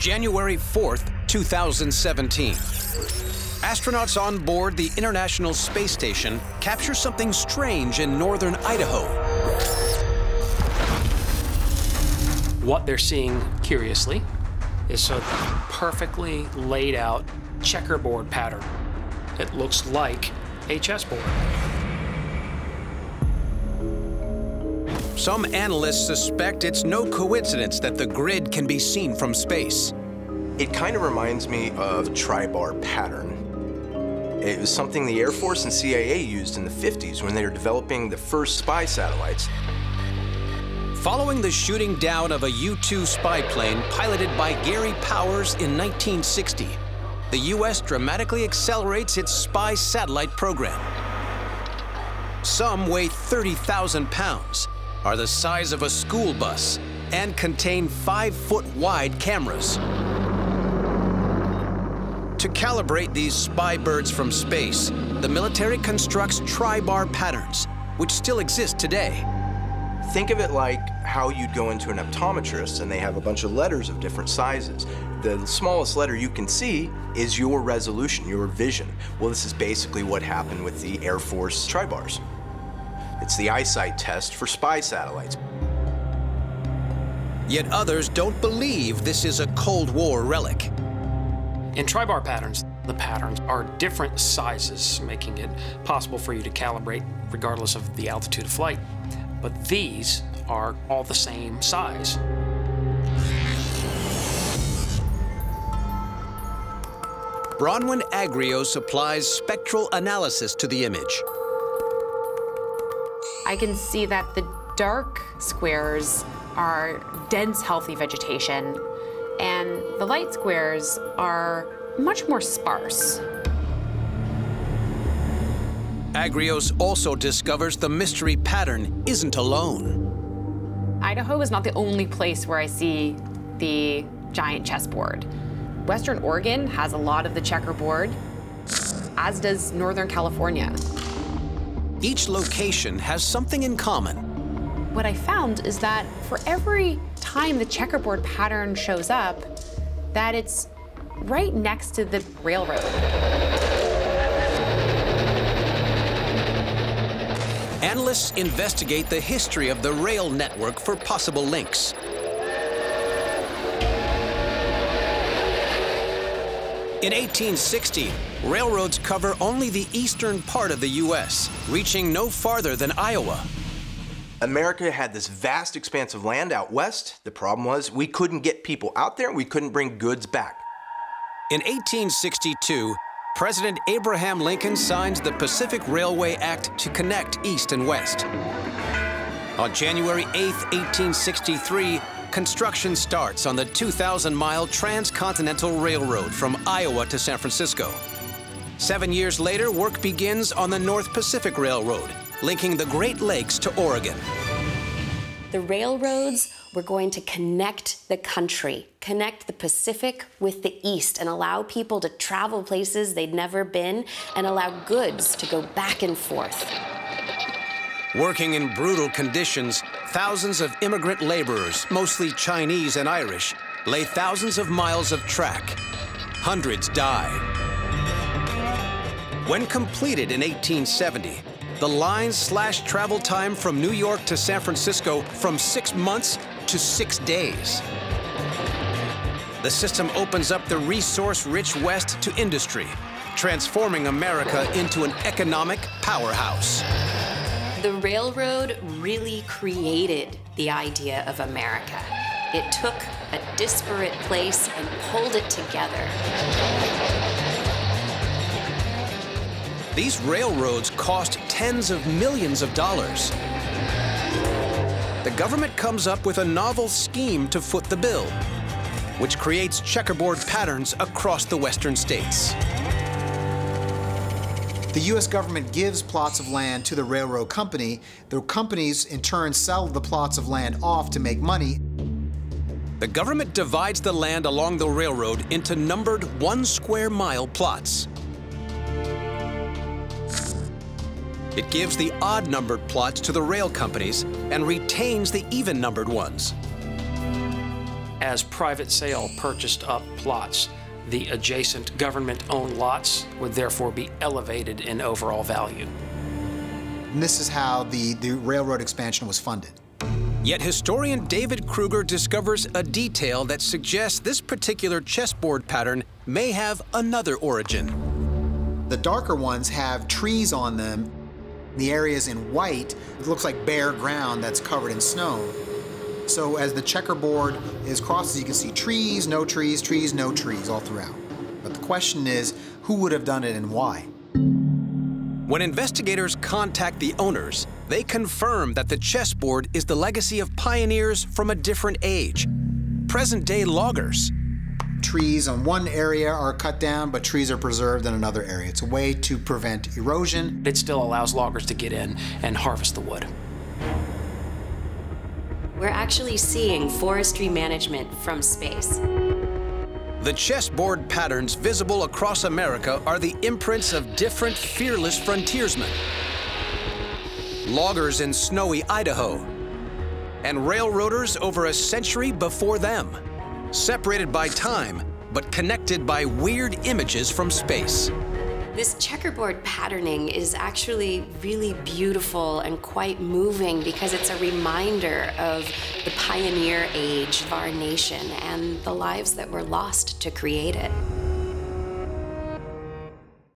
January 4th, 2017. Astronauts on board the International Space Station capture something strange in northern Idaho. What they're seeing, curiously, is a perfectly laid out checkerboard pattern. It looks like a chessboard. Some analysts suspect it's no coincidence that the grid can be seen from space. It kind of reminds me of a tri-bar pattern. It was something the Air Force and CIA used in the 50s when they were developing the first spy satellites. Following the shooting down of a U-2 spy plane piloted by Gary Powers in 1960, the U.S. dramatically accelerates its spy satellite program. Some weigh 30,000 pounds, are the size of a school bus, and contain 5-foot-wide cameras. To calibrate these spy birds from space, the military constructs tri-bar patterns, which still exist today. Think of it like how you'd go into an optometrist and they have a bunch of letters of different sizes. The smallest letter you can see is your resolution, your vision. Well, this is basically what happened with the Air Force tri-bars. It's the eyesight test for spy satellites. Yet others don't believe this is a Cold War relic. In tri-bar patterns, the patterns are different sizes, making it possible for you to calibrate regardless of the altitude of flight. But these are all the same size. Bronwen Agrios applies spectral analysis to the image. I can see that the dark squares are dense, healthy vegetation, and the light squares are much more sparse. Agrios also discovers the mystery pattern isn't alone. Idaho is not the only place where I see the giant chessboard. Western Oregon has a lot of the checkerboard, as does Northern California. Each location has something in common. What I found is that for every time the checkerboard pattern shows up, that it's right next to the railroad. Analysts investigate the history of the rail network for possible links. In 1860, railroads cover only the eastern part of the U.S., reaching no farther than Iowa. America had this vast expanse of land out west. The problem was we couldn't get people out there and we couldn't bring goods back. In 1862, President Abraham Lincoln signs the Pacific Railway Act to connect east and west. On January 8, 1863, construction starts on the 2,000-mile transcontinental railroad from Iowa to San Francisco. 7 years later, work begins on the North Pacific Railroad, linking the Great Lakes to Oregon. The railroads were going to connect the country, connect the Pacific with the East, and allow people to travel places they'd never been and allow goods to go back and forth. Working in brutal conditions, thousands of immigrant laborers, mostly Chinese and Irish, lay thousands of miles of track. Hundreds die. When completed in 1870, the line slashed travel time from New York to San Francisco from 6 months to 6 days. The system opens up the resource-rich West to industry, transforming America into an economic powerhouse. The railroad really created the idea of America. It took a disparate place and pulled it together. These railroads cost tens of millions of dollars. The government comes up with a novel scheme to foot the bill, which creates checkerboard patterns across the western states. The U.S. government gives plots of land to the railroad company. The companies, in turn, sell the plots of land off to make money. The government divides the land along the railroad into numbered 1-square-mile plots. It gives the odd-numbered plots to the rail companies and retains the even-numbered ones. as private sale purchased up plots. The adjacent government-owned lots would therefore be elevated in overall value. And this is how the railroad expansion was funded. Yet historian David Krueger discovers a detail that suggests this particular chessboard pattern may have another origin. The darker ones have trees on them. The areas in white, it looks like bare ground that's covered in snow. So as the checkerboard is crossed, you can see trees, no trees all throughout. But the question is, who would have done it and why? When investigators contact the owners, they confirm that the chessboard is the legacy of pioneers from a different age, present-day loggers. Trees in one area are cut down, but trees are preserved in another area. It's a way to prevent erosion. It still allows loggers to get in and harvest the wood. We're actually seeing forestry management from space. The chessboard patterns visible across America are the imprints of different fearless frontiersmen. Loggers in snowy Idaho, and railroaders over a century before them, separated by time, but connected by weird images from space. This checkerboard patterning is actually really beautiful and quite moving because it's a reminder of the pioneer age of our nation and the lives that were lost to create it.